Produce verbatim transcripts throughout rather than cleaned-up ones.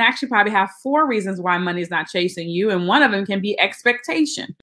I actually probably have four reasons why money is not chasing you, and one of them can be expectation.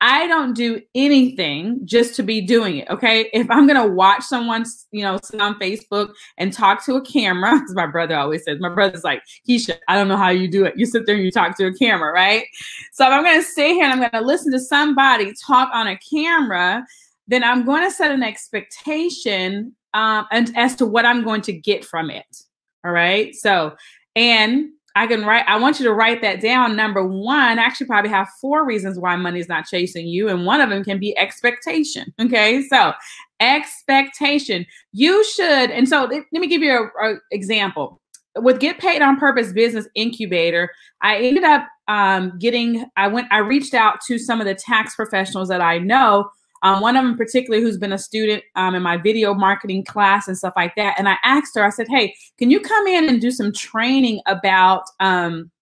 I don't do anything just to be doing it, okay? If I'm going to watch someone, you know, sit on Facebook and talk to a camera, as my brother always says, my brother's like, Keisha, I don't know how you do it. You sit there and you talk to a camera, right? So if I'm going to sit here and I'm going to listen to somebody talk on a camera, then I'm going to set an expectation um, and as to what I'm going to get from it, all right? So, and I can write, I want you to write that down. Number one, I actually probably have four reasons why money is not chasing you, and one of them can be expectation. Okay, so expectation. You should, and so let me give you an example. With Get Paid on Purpose Business Incubator, I ended up um, getting, I went, I reached out to some of the tax professionals that I know. Um, one of them particularly who's been a student um, in my video marketing class and stuff like that. And I asked her, I said, hey, can you come in and do some training about, um,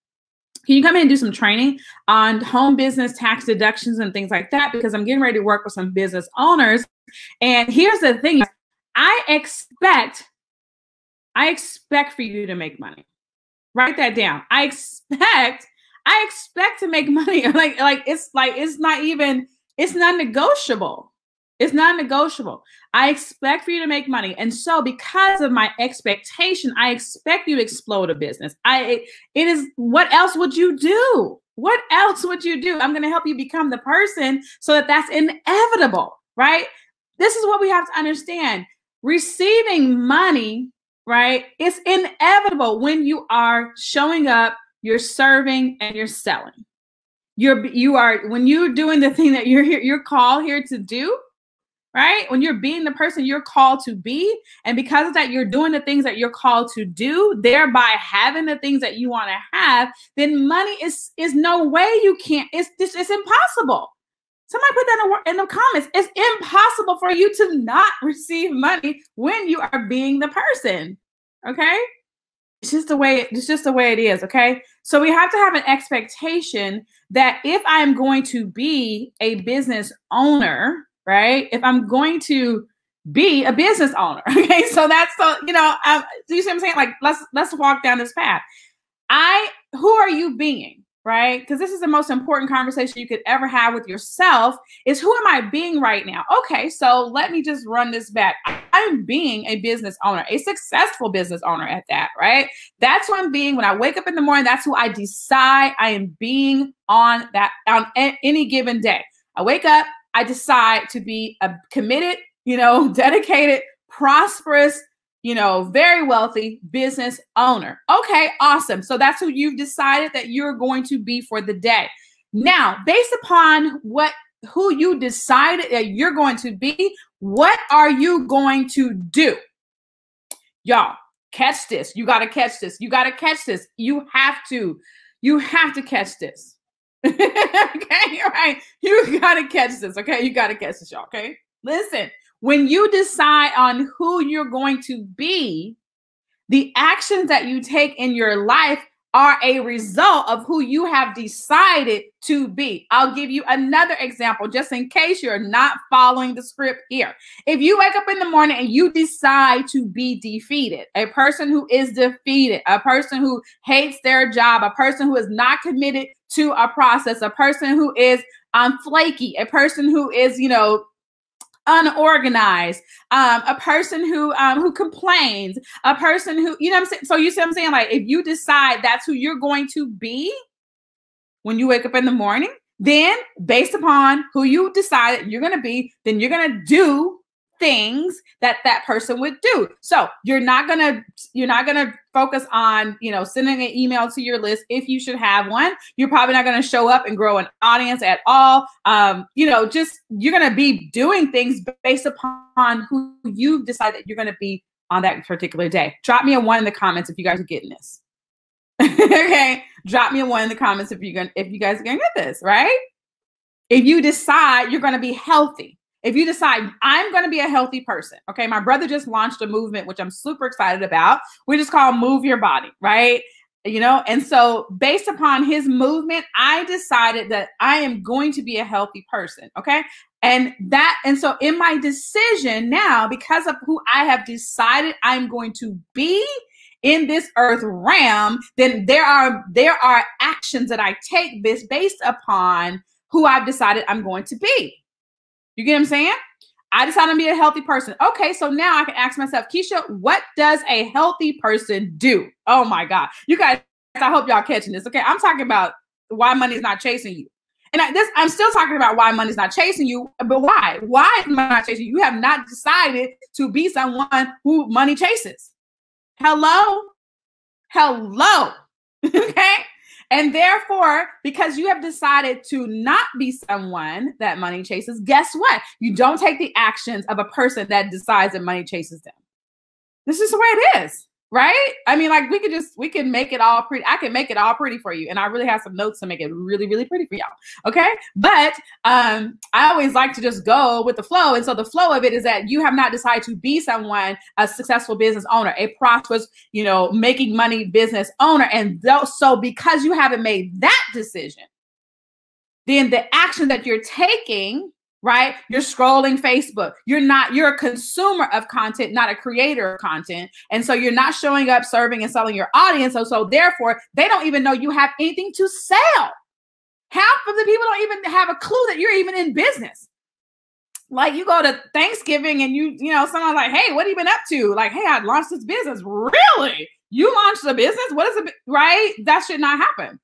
can you come in and do some training on home business tax deductions and things like that? Because I'm getting ready to work with some business owners. And here's the thing, I expect, I expect for you to make money. Write that down. I expect, I expect to make money. like, like it's like, it's not even, It's non-negotiable. It's non-negotiable. I expect for you to make money. And so because of my expectation, I expect you to explode a business. I, it is, what else would you do? What else would you do? I'm going to help you become the person so that that's inevitable, right? This is what we have to understand. Receiving money, right? It's inevitable when you are showing up, you're serving, and you're selling. You're, you are, when you're doing the thing that you're here, you're called here to do, right? When you're being the person you're called to be, and because of that, you're doing the things that you're called to do, thereby having the things that you want to have, then money is, is no way you can't, it's just, it's impossible. Somebody put that in the, in the comments. It's impossible for you to not receive money when you are being the person, okay? It's just the way, it's just the way it is, okay? So we have to have an expectation that if I'm going to be a business owner, right? If I'm going to be a business owner, okay? So that's, so you know, um, do you see what I'm saying? Like, let's let's walk down this path. I, who are you being, right? Because this is the most important conversation you could ever have with yourself is, who am I being right now? Okay, so let me just run this back. I'm being a business owner, a successful business owner at that, right? That's who I'm being. When I wake up in the morning, that's who I decide I am being on that, on any given day. I wake up, I decide to be a committed, you know, dedicated, prosperous, you know, very wealthy business owner. Okay, awesome. So that's who you've decided that you're going to be for the day. Now, based upon what, who you decided that you're going to be, what are you going to do? Y'all, catch this. You got to catch this. You got to catch this. You have to. You have to catch this. Okay, all right. You got to catch this, okay? You got to catch this, y'all, okay? Listen, when you decide on who you're going to be, the actions that you take in your life are a result of who you have decided to be. I'll give you another example just in case you're not following the script here. If you wake up in the morning and you decide to be defeated, a person who is defeated, a person who hates their job, a person who is not committed to a process, a person who is um, flaky, a person who is, you know, unorganized, um, a person who um, who complains, a person who, you know what I'm saying? So you see what I'm saying? Like, if you decide that's who you're going to be when you wake up in the morning, then based upon who you decided you're going to be, then you're going to do things that that person would do. So you're not going to, you're not going to focus on, you know, sending an email to your list if you should have one. You're probably not going to show up and grow an audience at all. Um, you know, just, you're going to be doing things based upon who you decide that you're going to be on that particular day. Drop me a one in the comments if you guys are getting this. Okay. Drop me a one in the comments if you're going, if you guys are going to get this, right? If you decide you're going to be healthy, if you decide I'm going to be a healthy person, okay, my brother just launched a movement, which I'm super excited about. We just call Move Your Body, right? you know? And so based upon his movement, I decided that I am going to be a healthy person, okay? And that, and so in my decision now, because of who I have decided I'm going to be in this earth realm, then there are, there are actions that I take this based upon who I've decided I'm going to be. You get what I'm saying? I decided to be a healthy person. Okay, so now I can ask myself, Keisha, what does a healthy person do? Oh my God. You guys, I hope y'all catching this. Okay, I'm talking about why money's not chasing you. And I, this, I'm still talking about why money's not chasing you, but why? Why is money not chasing you? You have not decided to be someone who money chases. Hello? Hello, okay? And therefore, because you have decided to not be someone that money chases, guess what? You don't take the actions of a person that decides that money chases them. This is the way it is, right? I mean, like we could just, we can make it all pretty. I can make it all pretty for you. And I really have some notes to make it really, really pretty for y'all, okay? But um, I always like to just go with the flow. And so the flow of it is that you have not decided to be someone, a successful business owner, a prosperous, you know, making money business owner. And so because you haven't made that decision, then the action that you're taking, right? You're scrolling Facebook. You're not, you're a consumer of content, not a creator of content. And so you're not showing up, serving and selling your audience. So, so therefore they don't even know you have anything to sell. Half of the people don't even have a clue that you're even in business. Like you go to Thanksgiving and you, you know, someone's like, hey, what have you been up to? Like, hey, I launched this business. Really? You launched a business? What is it? Right? That should not happen.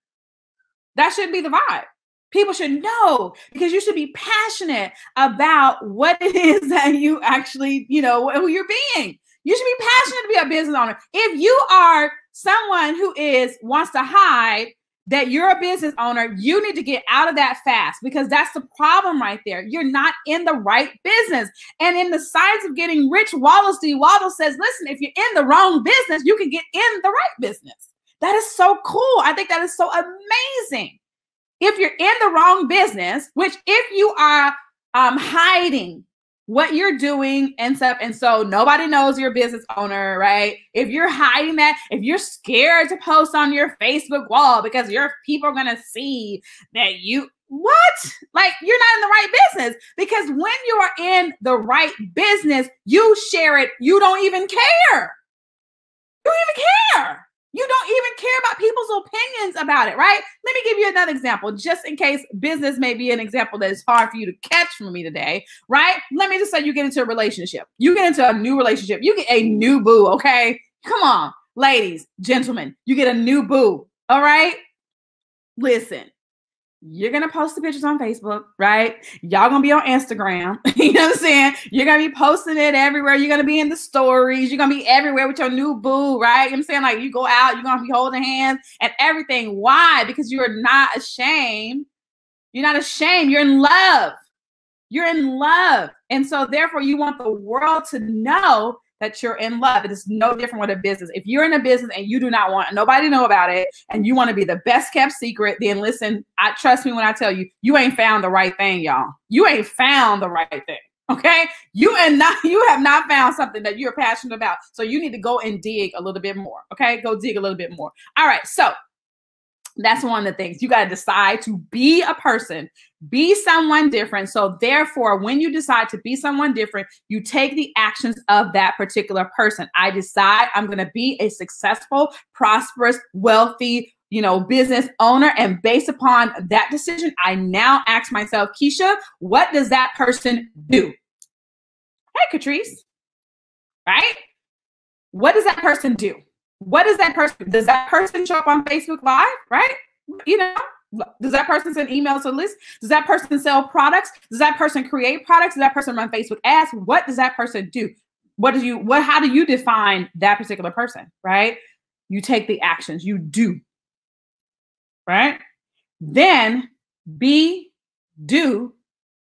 That should be the vibe. People should know, because you should be passionate about what it is that you actually, you know, who you're being. You should be passionate to be a business owner. If you are someone who is wants to hide that you're a business owner, you need to get out of that fast, because that's the problem right there. You're not in the right business. And in The Science of Getting Rich, Wallace D. Wattles says, listen, if you're in the wrong business, you can get in the right business. That is so cool. I think that is so amazing. If you're in the wrong business, which if you are um, hiding what you're doing and stuff, and so nobody knows you're a business owner, right? If you're hiding that, if you're scared to post on your Facebook wall because your people are gonna see that you, what? Like, you're not in the right business, because when you are in the right business, you share it, you don't even care. You don't even care. You don't even care about people's opinions about it, right? Let me give you another example, just in case business may be an example that is hard for you to catch from me today, right? Let me just say you get into a relationship. You get into a new relationship. You get a new boo, okay? Come on, ladies, gentlemen, you get a new boo, all right? Listen, you're going to post the pictures on Facebook, right? Y'all going to be on Instagram. You know what I'm saying? You're going to be posting it everywhere. You're going to be in the stories. You're going to be everywhere with your new boo, right? You know what I'm saying? Like, you go out, you're going to be holding hands and everything. Why? Because you are not ashamed. You're not ashamed. You're in love. You're in love. And so therefore you want the world to know that you're in love. It is no different with a business. If you're in a business and you do not want nobody to know about it, and you want to be the best kept secret, then listen, I trust me when I tell you, you ain't found the right thing, y'all. You ain't found the right thing, okay? You and not you have not found something that you're passionate about. So you need to go and dig a little bit more, okay? Go dig a little bit more. All right, so that's one of the things. You got to decide to be a person, be someone different. So therefore, when you decide to be someone different, you take the actions of that particular person. I decide I'm going to be a successful, prosperous, wealthy, you know, business owner. And based upon that decision, I now ask myself, Keisha, what does that person do? Hey, Catrice, right? What does that person do? What does that person, does that person show up on Facebook Live, right? You know, does that person send emails to lists? Does that person sell products? Does that person create products? Does that person run Facebook ads? What does that person do? What do you, what, how do you define that particular person, right? You take the actions, you do, right? Then be, do,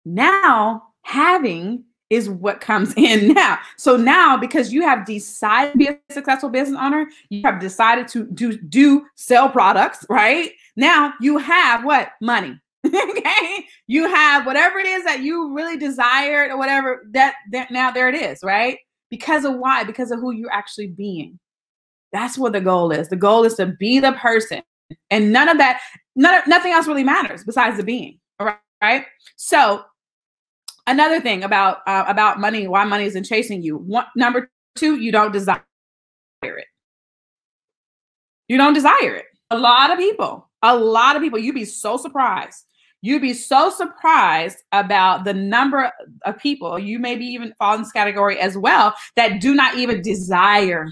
now having is what comes in now. So now, because you have decided to be a successful business owner, you have decided to do, do sell products, right? Now you have what? Money, okay? You have whatever it is that you really desired or whatever that, that now there it is, right? Because of why? Because of who you're actually being. That's what the goal is. The goal is to be the person, and none of that, none, nothing else really matters besides the being. All right, right? So another thing about uh, about money, why money isn't chasing you. One, number two, you don't desire it. You don't desire it. A lot of people, a lot of people, you'd be so surprised. You'd be so surprised about the number of people, you maybe even fall in this category as well, that do not even desire.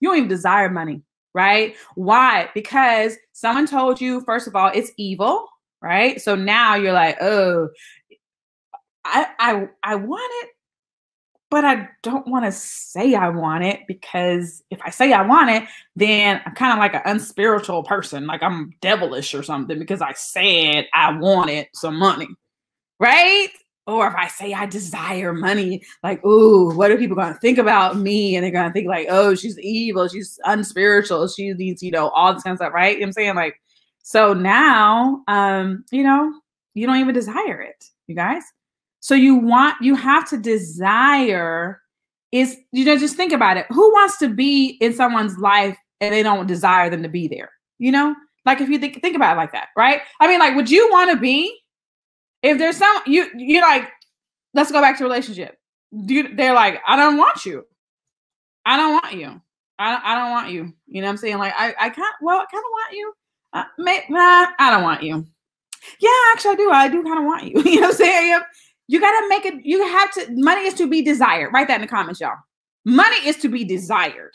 You don't even desire money, right? Why? Because someone told you, first of all, it's evil, right? So now you're like, oh, I, I, I want it, but I don't want to say I want it, because if I say I want it, then I'm kind of like an unspiritual person. Like I'm devilish or something because I said I wanted some money, right? Or if I say I desire money, like, ooh, what are people going to think about me? And they're going to think like, oh, she's evil. She's unspiritual. She needs, you know, all this kind of stuff, right? You know what I'm saying? Like, so now, um, you know, you don't even desire it, you guys. So you want, you have to desire is, you know, just think about it. Who wants to be in someone's life and they don't desire them to be there? You know, like if you think, think about it like that, right? I mean, like, would you want to be, if there's some, you, you're like, let's go back to relationship. Do you, they're like, I don't want you. I don't want you. I don't, I don't want you. You know what I'm saying? Like, I, I can't, well, I kind of want you. Uh, may, nah, I don't want you. Yeah, actually I do. I do kind of want you. You know what I'm saying? You got to make it, you have to, money is to be desired. Write that in the comments, y'all. Money is to be desired.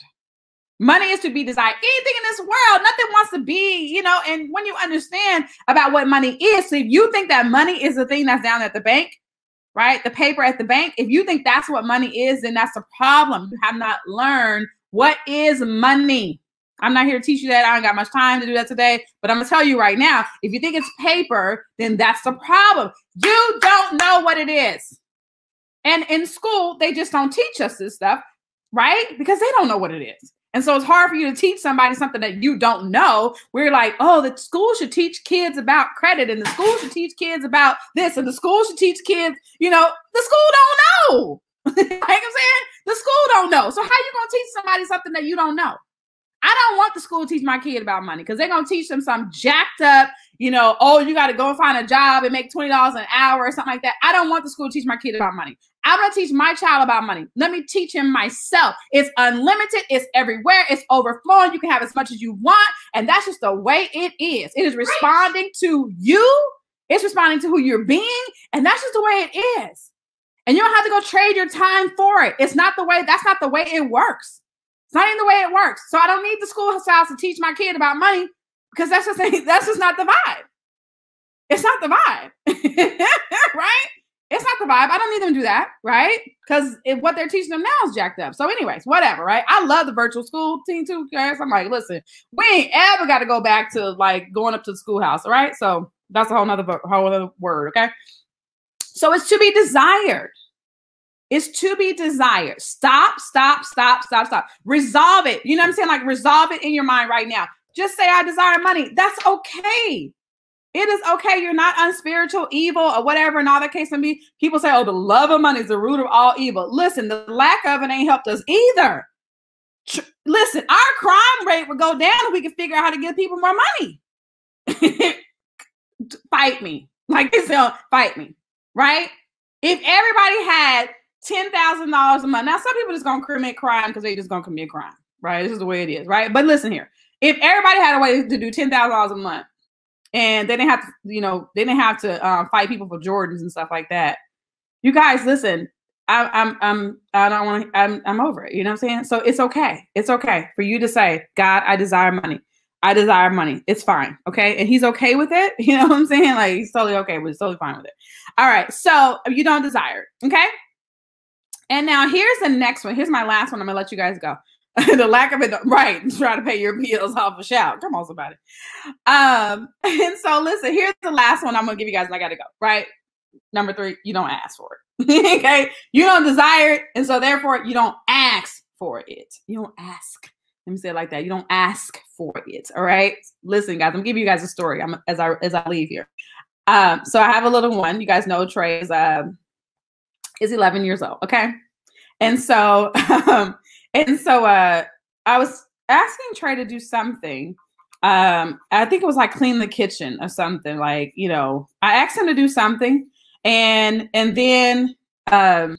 Money is to be desired. Anything in this world, nothing wants to be, you know, and when you understand about what money is, so if you think that money is the thing that's down at the bank, right? The paper at the bank, if you think that's what money is, then that's a problem. You have not learned what is money. I'm not here to teach you that. I don't got much time to do that today, but I'm gonna tell you right now, if you think it's paper, then that's the problem. You don't know what it is. And in school, they just don't teach us this stuff, right? Because they don't know what it is. And so it's hard for you to teach somebody something that you don't know. We're like, oh, the school should teach kids about credit, and the school should teach kids about this, and the school should teach kids, you know, the school don't know. Like I'm saying, the school don't know. So how you gonna teach somebody something that you don't know? I don't want the school to teach my kid about money, because they're going to teach them some jacked up, you know, oh, you got to go and find a job and make twenty dollars an hour or something like that. I don't want the school to teach my kid about money. I'm going to teach my child about money. Let me teach him myself. It's unlimited. It's everywhere. It's overflowing. You can have as much as you want. And that's just the way it is. It is responding to you. It's responding to who you're being. And that's just the way it is. And you don't have to go trade your time for it. It's not the way, that's not the way it works. It's not even the way it works. So I don't need the schoolhouse to teach my kid about money, because that's just, that's just not the vibe. It's not the vibe, right? It's not the vibe. I don't need them to do that, right? Because what they're teaching them now is jacked up. So anyways, whatever, right? I love the virtual school team too, guys. I'm like, listen, we ain't ever got to go back to like going up to the schoolhouse, all right? So that's a whole nother, whole other word, okay? So it's to be desired. It's to be desired. Stop, stop, stop, stop, stop. Resolve it. You know what I'm saying? Like resolve it in your mind right now. Just say I desire money. That's okay. It is okay. You're not unspiritual, evil, or whatever. And all that case of me, people say, oh, the love of money is the root of all evil. Listen, the lack of it ain't helped us either. Tr Listen, our crime rate would go down if we could figure out how to give people more money. Fight me. Like they say, fight me, right? If everybody had ten thousand dollars a month. Now, some people just going to commit crime because they just going to commit crime, right? This is the way it is, right? But listen here, if everybody had a way to do ten thousand dollars a month and they didn't have to, you know, they didn't have to um, fight people for Jordans and stuff like that. You guys, listen, I, I'm, I'm, I don't want to, I'm, I'm over it. You know what I'm saying? So it's okay. It's okay for you to say, God, I desire money. I desire money. It's fine. Okay. And he's okay with it. You know what I'm saying? Like he's totally okay with it. He's totally fine with it. All right. So you don't desire it. Okay. And now here's the next one. Here's my last one. I'm going to let you guys go. The lack of it. Right. Try to pay your bills off a shout. Come on, somebody. Um, and so listen, here's the last one I'm going to give you guys. And I got to go. Right. Number three, you don't ask for it. Okay. You don't desire it. And so therefore you don't ask for it. You don't ask. Let me say it like that. You don't ask for it. All right. Listen, guys, I'm giving you guys a story I'm, as I, as I leave here. Um, so I have a little one. You guys know Trey is, um, is eleven years old. Okay. And so, um, and so, uh, I was, asking Trey to do something. Um, I think it was like clean the kitchen or something, like, you know, I asked him to do something, and, and then, um,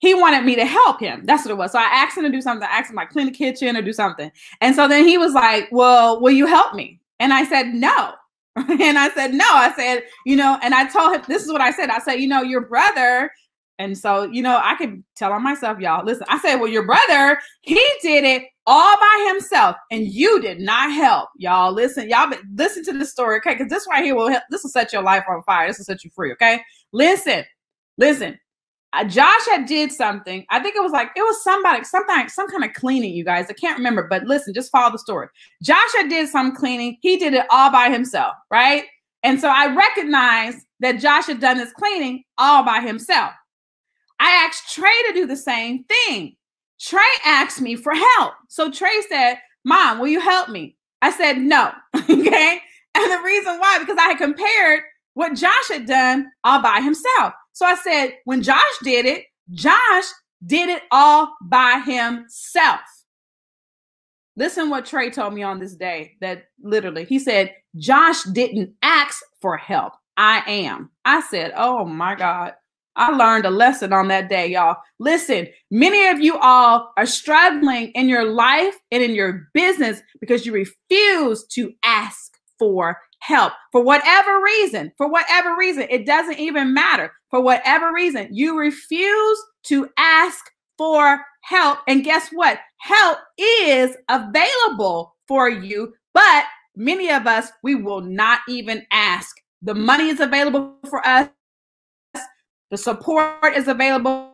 he wanted me to help him. That's what it was. So I asked him to do something. I asked him like clean the kitchen or do something. And so then he was like, well, will you help me? And I said, no. And I said, no, I said, you know, and I told him, this is what I said. I said, you know, your brother. And so, you know, I could tell on myself, y'all, listen, I said, well, your brother, he did it all by himself and you did not help, y'all. Listen, y'all, but listen to this story. Okay. Cause this right here will help. This will set your life on fire. This will set you free. Okay. Listen, listen. Josh had did something. I think it was like, it was somebody, something, some kind of cleaning, you guys. I can't remember, but listen, just follow the story. Josh had did some cleaning. He did it all by himself, right? And so I recognized that Josh had done this cleaning all by himself. I asked Trey to do the same thing. Trey asked me for help. So Trey said, Mom, will you help me? I said, no, okay? And the reason why, because I had compared what Josh had done all by himself. So I said, when Josh did it, Josh did it all by himself. Listen what Trey told me on this day, that literally, he said, Josh didn't ask for help. I am. I said, oh my God. I learned a lesson on that day, y'all. Listen, many of you all are struggling in your life and in your business because you refuse to ask for help for whatever reason, for whatever reason, it doesn't even matter. For whatever reason, you refuse to ask for help. And guess what? Help is available for you. But many of us, we will not even ask. The money is available for us. The support is available.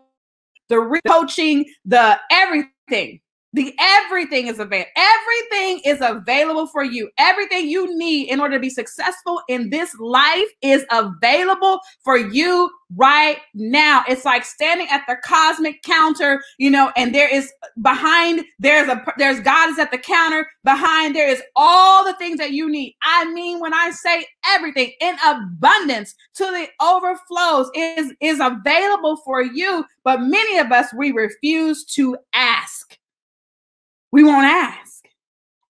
The coaching, the everything. The everything is available. Everything is available for you. Everything you need in order to be successful in this life is available for you right now. It's like standing at the cosmic counter, you know, and there is behind, there's a, there's God is at the counter. Behind there is all the things that you need. I mean, when I say everything in abundance to the overflows is, is available for you. But many of us, we refuse to ask. We won't ask.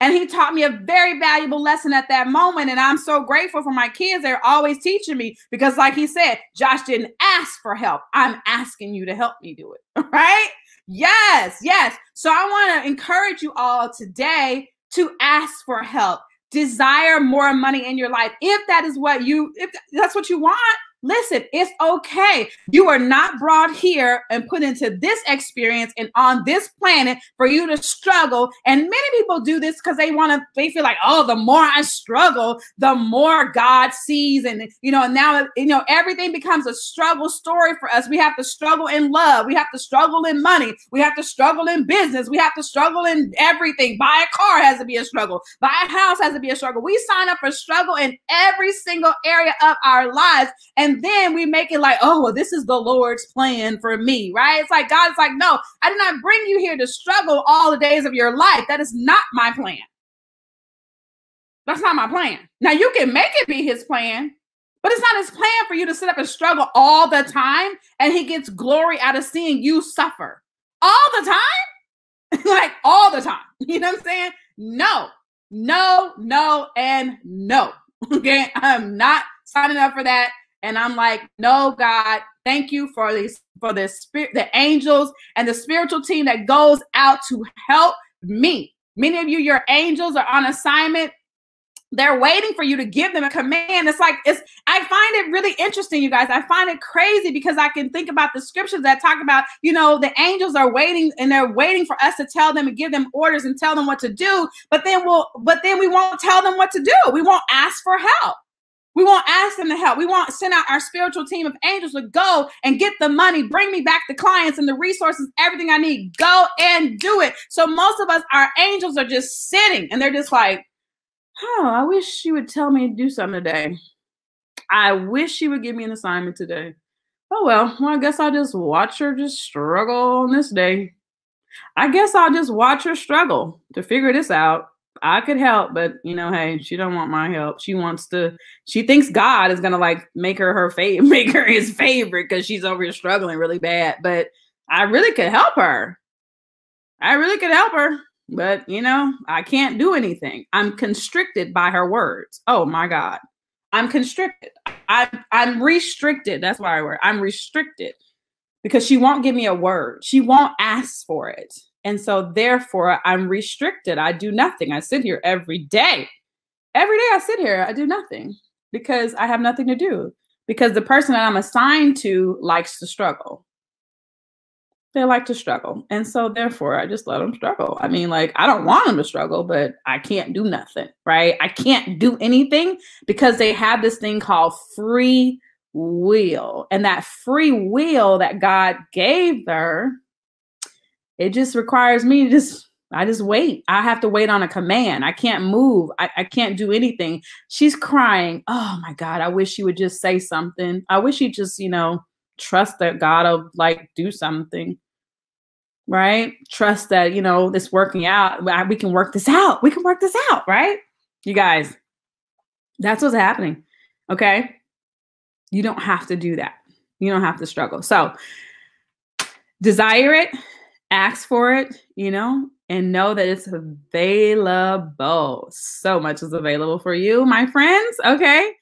And he taught me a very valuable lesson at that moment. And I'm so grateful for my kids. They're always teaching me because like he said, Josh didn't ask for help. I'm asking you to help me do it, right? Yes, yes. So I want to encourage you all today to ask for help. Desire more money in your life. If that is what you, if that's what you want, listen, it's okay. You are not brought here and put into this experience and on this planet for you to struggle. And many people do this because they want to, they feel like, oh, the more I struggle, the more God sees. And, you know, now, you know, everything becomes a struggle story for us. We have to struggle in love. We have to struggle in money. We have to struggle in business. We have to struggle in everything. Buy a car has to be a struggle. Buy a house has to be a struggle. We sign up for struggle in every single area of our lives. And And then we make it like, oh, well, this is the Lord's plan for me, right? It's like, God's like, no, I did not bring you here to struggle all the days of your life. That is not my plan. That's not my plan. Now, you can make it be his plan, but it's not his plan for you to sit up and struggle all the time. And he gets glory out of seeing you suffer all the time, like all the time. You know what I'm saying? No, no, no, and no. Okay, I'm not signing up for that. And I'm like, no, God, thank you for this, for the spirit, the angels and the spiritual team that goes out to help me. Many of you, your angels are on assignment. They're waiting for you to give them a command. It's like, it's, I find it really interesting, you guys. I find it crazy because I can think about the scriptures that talk about, you know, the angels are waiting and they're waiting for us to tell them and give them orders and tell them what to do. But then we'll, but then we won't tell them what to do. We won't ask for help. We won't ask them to help. We won't send out our spiritual team of angels to go and get the money, bring me back the clients and the resources, everything I need. Go and do it. So most of us, our angels are just sitting and they're just like, oh, I wish you would tell me to do something today. I wish she would give me an assignment today. Oh, well, well, I guess I'll just watch her just struggle on this day. I guess I'll just watch her struggle to figure this out. I could help, but you know, hey, she don't want my help. She wants to, she thinks God is going to like make her her favorite, make her his favorite because she's over here struggling really bad. But I really could help her. I really could help her. but you know, I can't do anything. I'm constricted by her words. Oh my God. I'm constricted. I, I'm restricted. That's why I wear it. I'm restricted because she won't give me a word. She won't ask for it. And so therefore I'm restricted. I do nothing. I sit here every day. Every day I sit here, I do nothing because I have nothing to do because the person that I'm assigned to likes to struggle. They like to struggle. And so therefore I just let them struggle. I mean, like, I don't want them to struggle, but I can't do nothing, right? I can't do anything because they have this thing called free will. And that free will that God gave her, it just requires me to just, I just wait. I have to wait on a command. I can't move. I, I can't do anything. She's crying. Oh my God. I wish she would just say something. I wish she just, you know, trust that God will like do something, right? Trust that, you know, this working out, we can work this out. We can work this out, right? You guys, that's what's happening, okay? You don't have to do that. You don't have to struggle. So desire it, ask for it, you know, and know that it's available. So much is available for you, my friends, okay?